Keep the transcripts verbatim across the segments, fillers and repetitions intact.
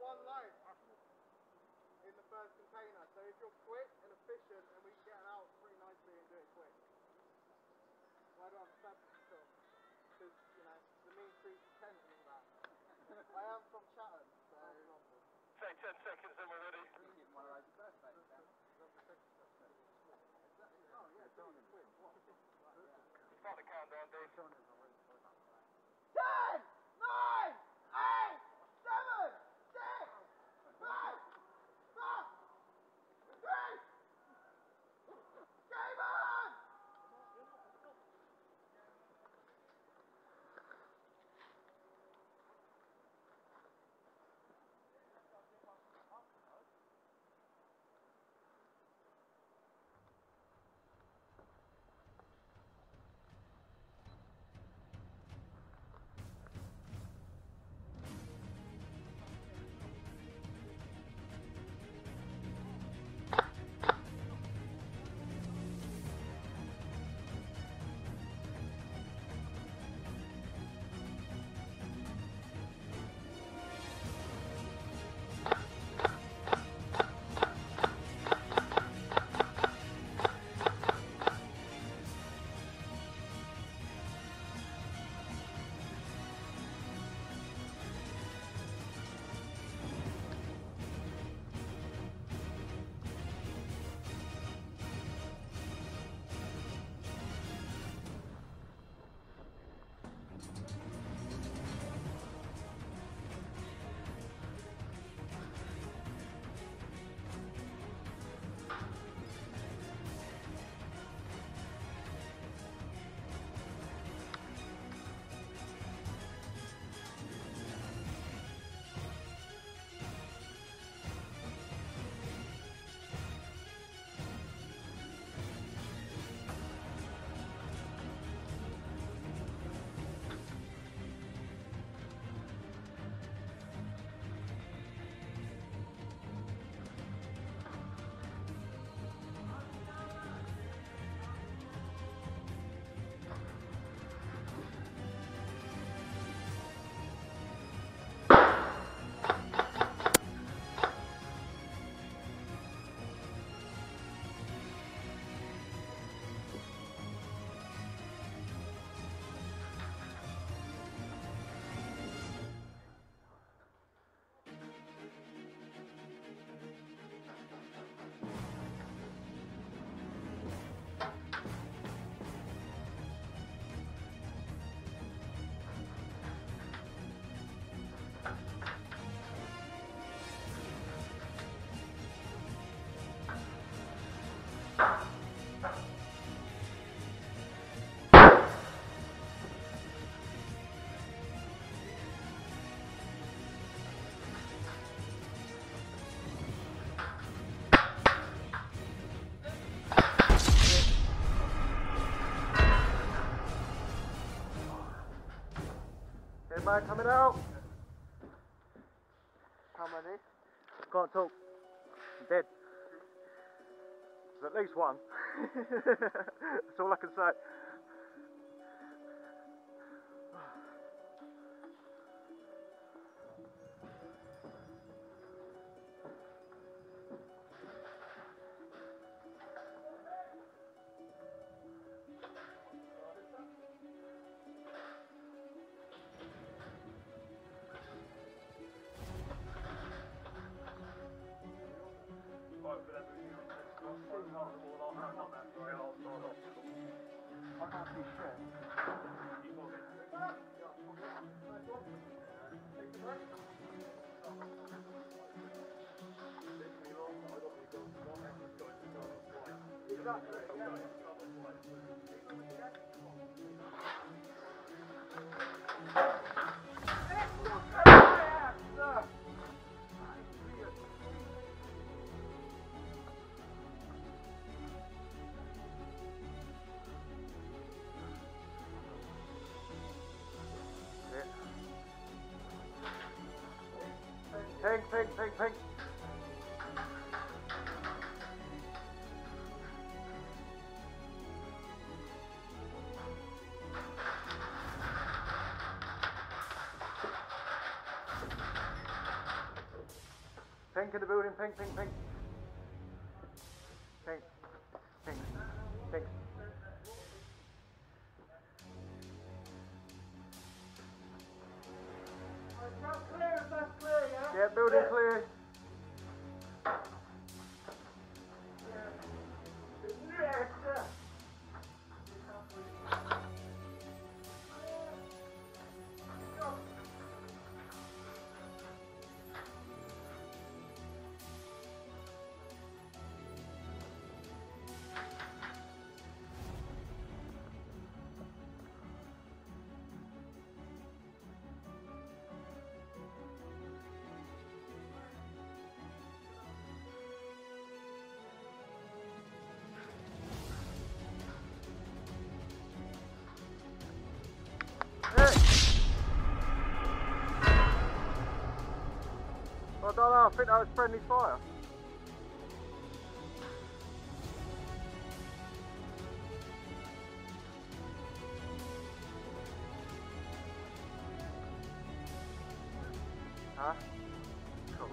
one load I in the first container. So if you're quick and efficient, and we can get it out pretty nicely and do it quick. Why do I have substance still? Because, you know, the mean streets of Kent and all that. I am from Chatham, so... Take ten seconds and we're ready. We need one of those birthdays, Dan. Oh, yeah, it's only quick. Start the countdown, Dave. Ten! Nine! Eight! Seven! Six! Five! Four! Three! Game on! Everybody coming out? How many? Can't talk. I'm dead. There's at least one. That's all I can say. Pink, pink, pink, pink. Pink in the building, pink, pink, pink. Pink, pink, pink. That's clear, if that's clear, yeah? Yeah, building clear. I don't know, I think that was friendly fire. Huh? Cool.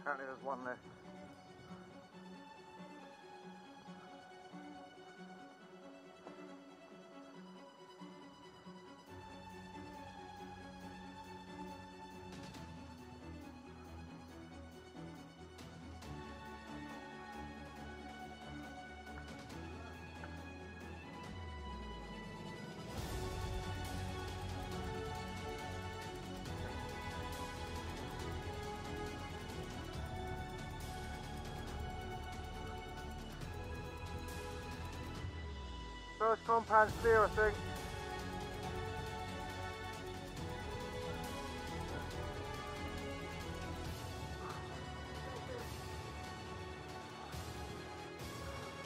Apparently there's one there. First compound's clear, I think.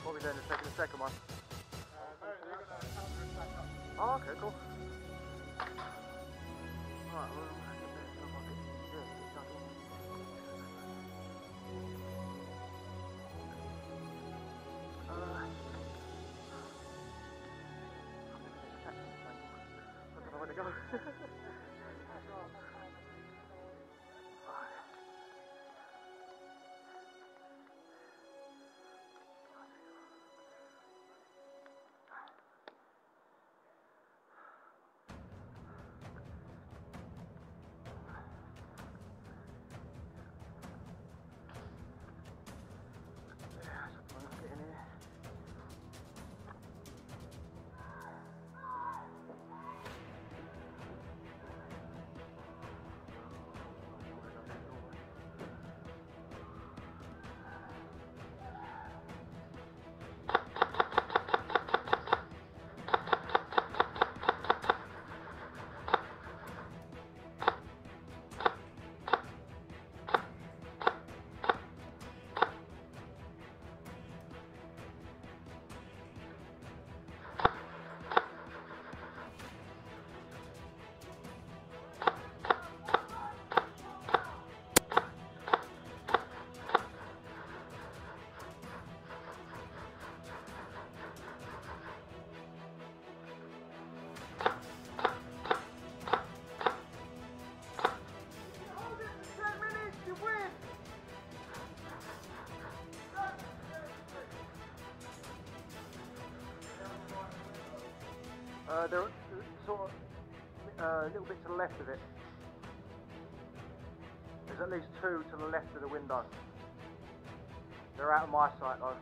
What are we doing in a second, the second one? Oh, okay, cool. Right, well, Uh, they're sort of uh, a little bit to the left of it. There's at least two to the left of the window. They're out of my sight though.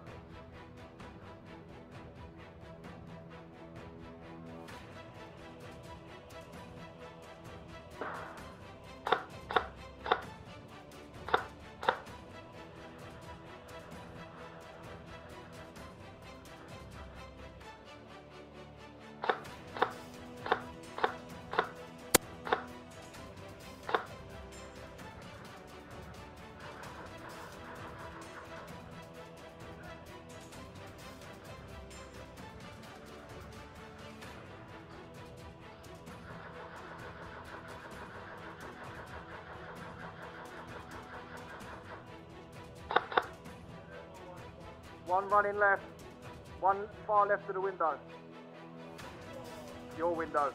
One running left. One far left of the window. Your window.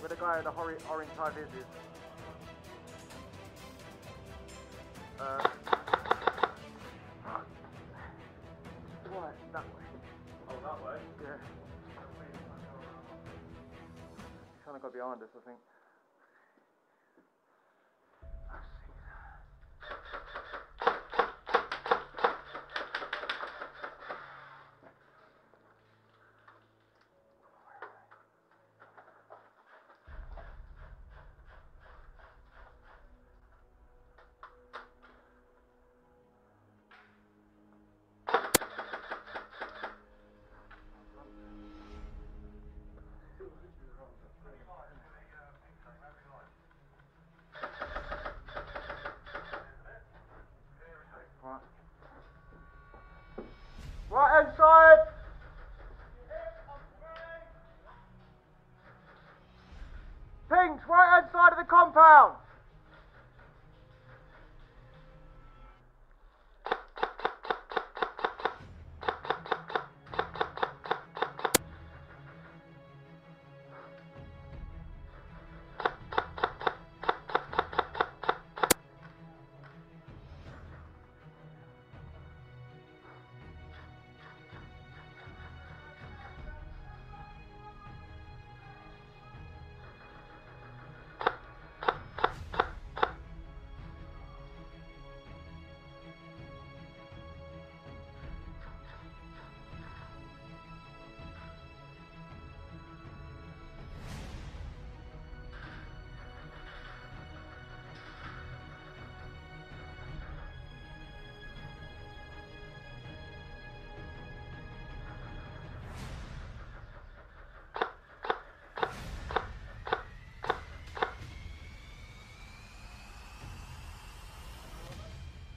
Where the guy in the orange high vis is. Uh, right, that way. Oh, that way? Yeah. He's trying to go behind us, I think. Right hand side! Pinks, right hand side of the compound!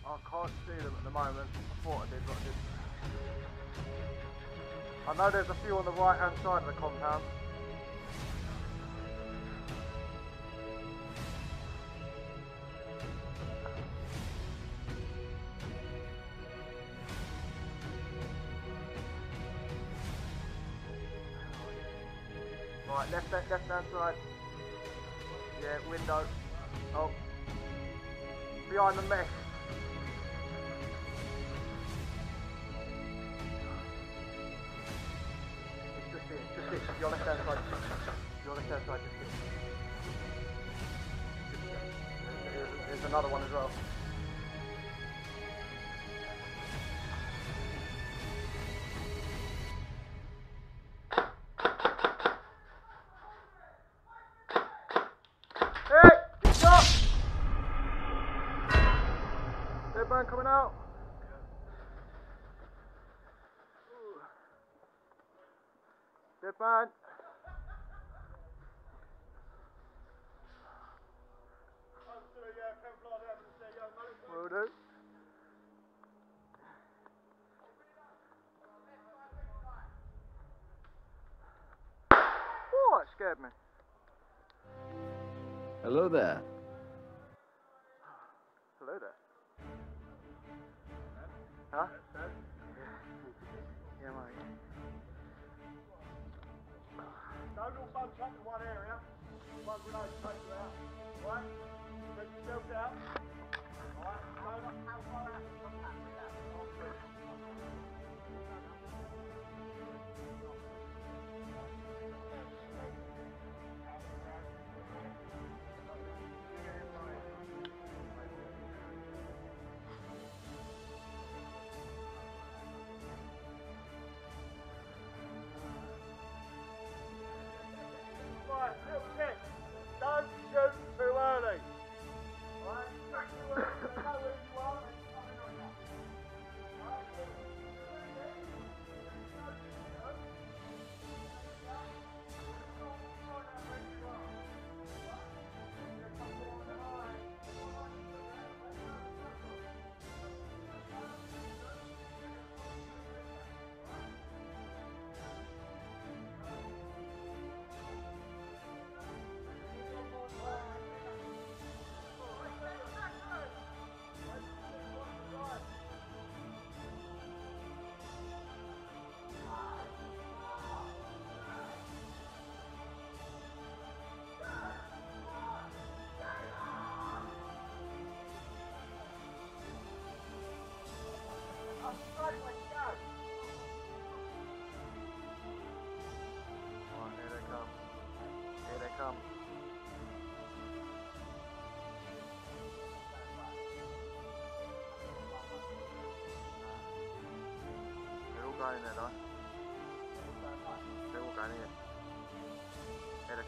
I can't see them at the moment. I thought I did, but I didn't. I know there's a few on the right hand side of the compound. Right, left hand, left hand side. Yeah, window. Oh. Behind the mesh. Your left hand side. Your left hand side. There's, there's another one as well. Hey! Good shot! Dead man coming out. Dead man. Will do. Oh, it scared me. Hello there. Hello there. Huh? Yeah, mate. Don't all bunch up in one area. One grenade takes you out. Right? Get yourselves out. Alright, load up how far out you come back with that. All right.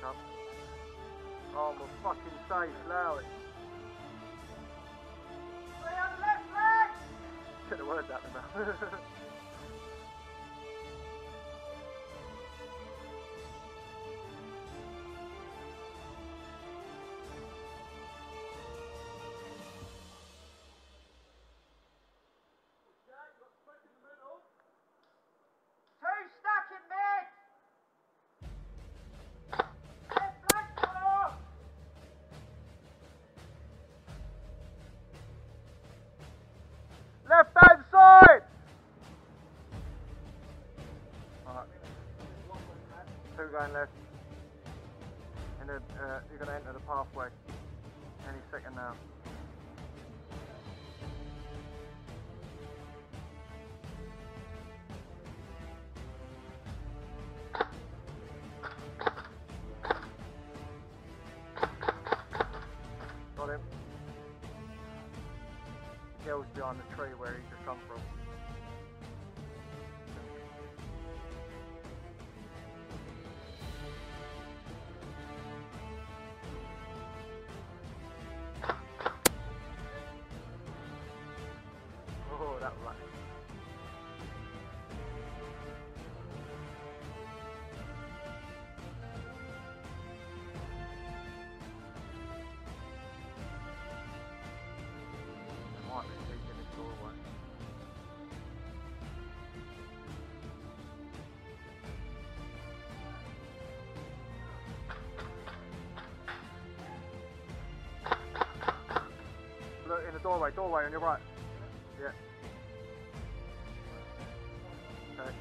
up. Oh, my fucking safe, Lowry. Three on the left leg! Could have worded that in the mouth. Going left, and then uh, you're going to enter the pathway any second now. Got him. Gell's behind the tree where he just come from. In the doorway, doorway on your right. Yeah. Okay.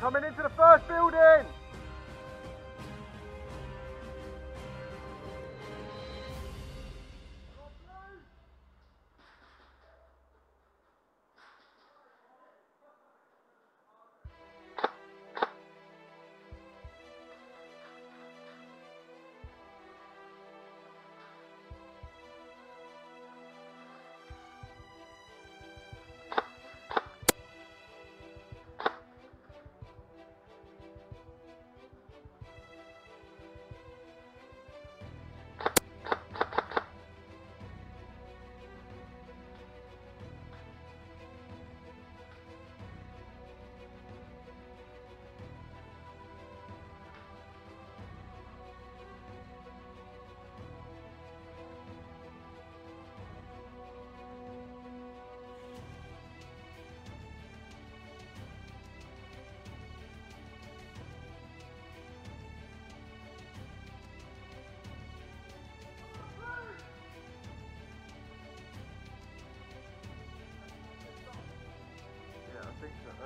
Coming into the first building!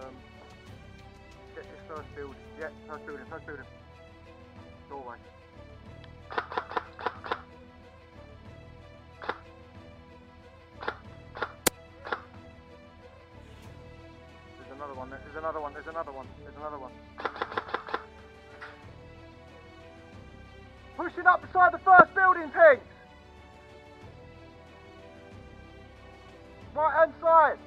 Um, get this first build. Yeah, first building, first building. Doorway. There's another one, there's another one, there's another one, there's another one. Pushing up beside the first building, Pink! Right hand side!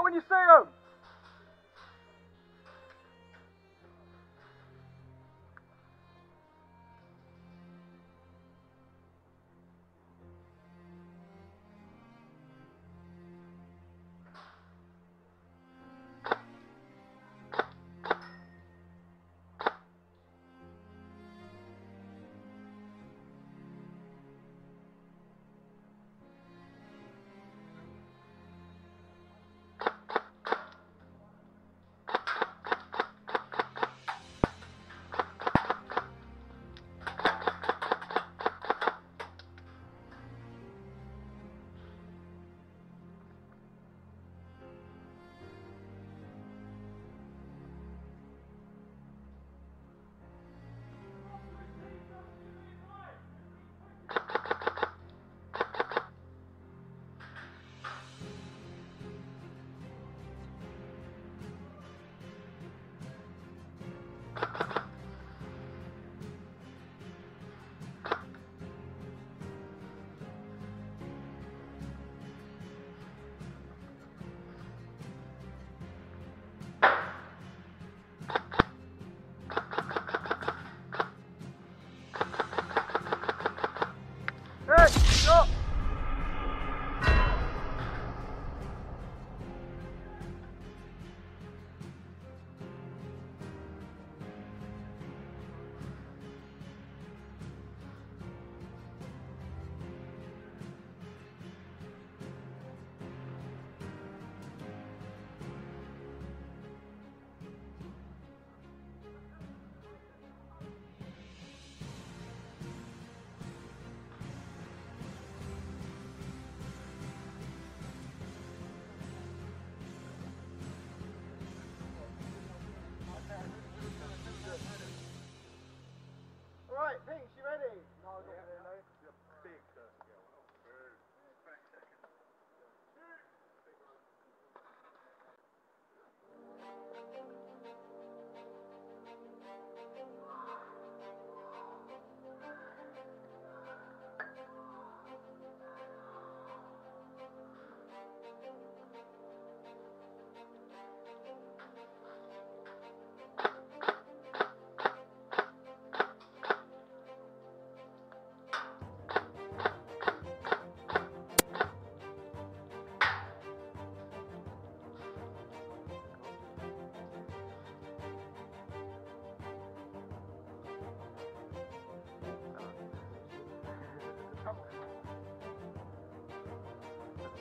out when you see them.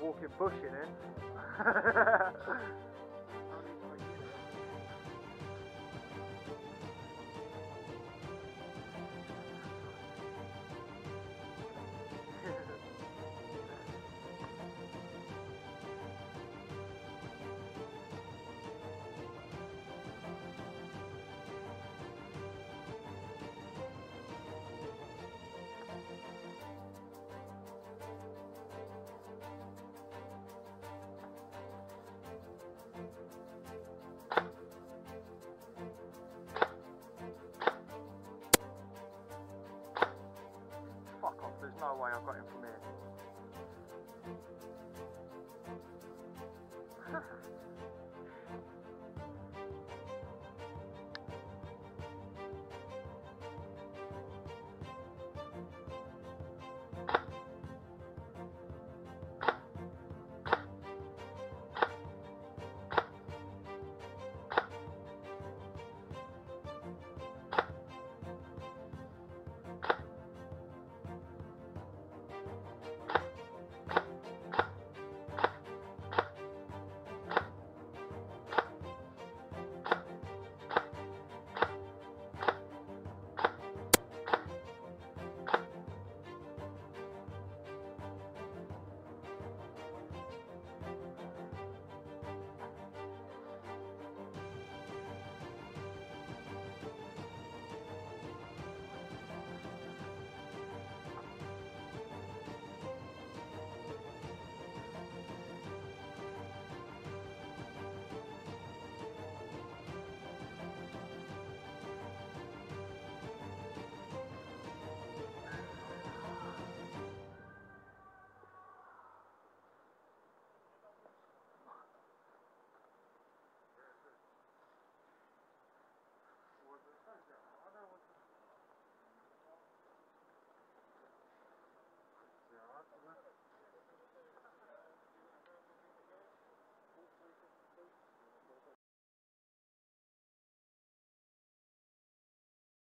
Walking bush in it. No way, I've got him from here.